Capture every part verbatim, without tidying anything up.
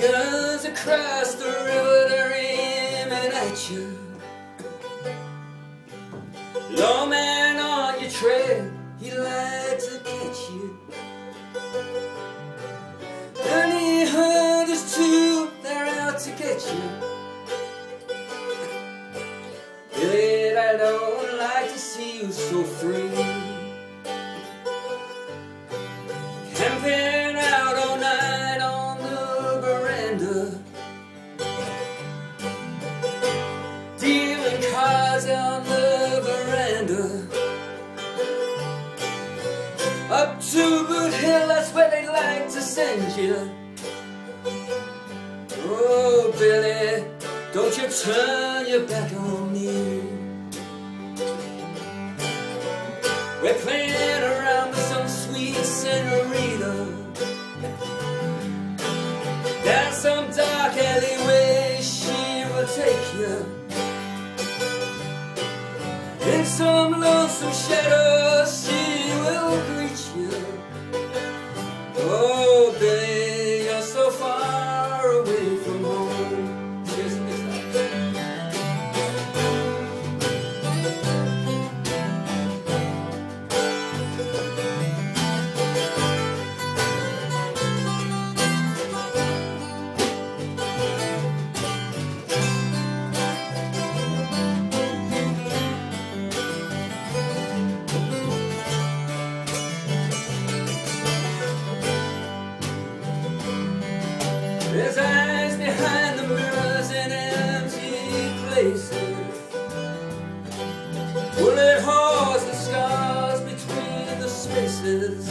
guns across the river, they're aiming at you. Lawman on your trail, he lied to catch you. And he heard us too, they're out to get you. Billy, I don't like to see you so free. Camping out all night on the veranda, dealing cards on the veranda. Up to Boot Hill, that's where they like to send you. Oh, Billy, don't you turn your back on me. We're playing around with some sweet senorita down some dark alleyway, she will take you. In some lonesome shadows, she will greet you. Oh, Billy, you're so far away from home. Cheers, cheers. There's eyes behind the mirrors in empty places, bullet holes and scars between the spaces.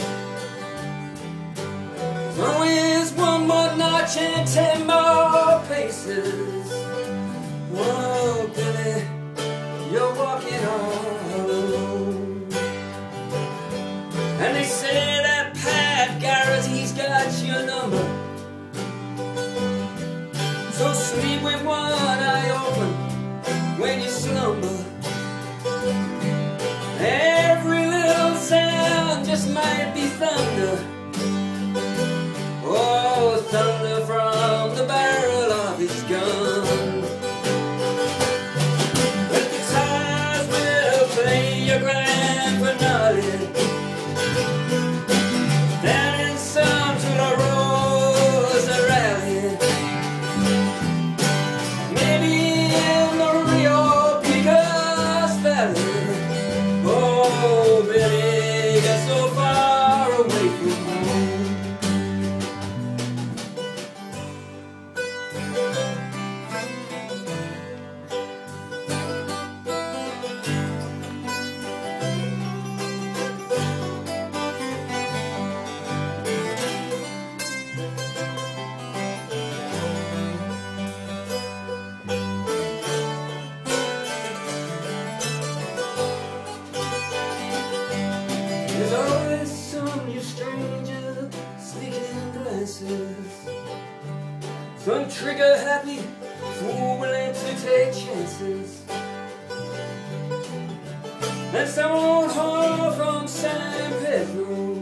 There's always one more notch and ten more paces. Whoa, Billy, you're walking all alone. And they say that Pat Garrett, he's got your number. So sleep with one eye open when you slumber. Every little sound just might be thunder. Oh, thunder from the barrel of his gun. But the guitars will play your grand finale. Some trigger happy, fool willing to take chances. And some old whore from San Pedro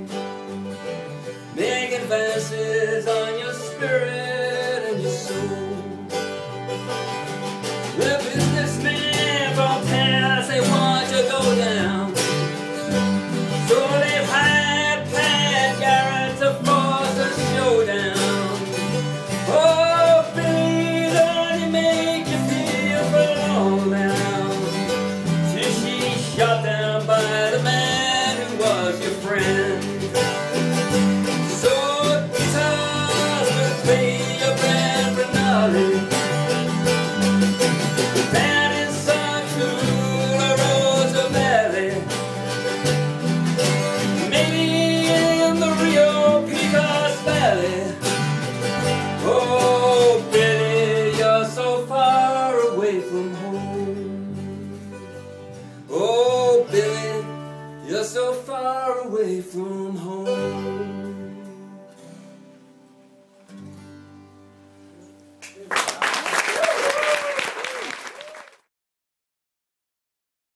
make advances on your spirit and your soul. The businessmen from Paris, they want you to go down. So they've hired Pat Garrett to force a showdown. You're so far away from home.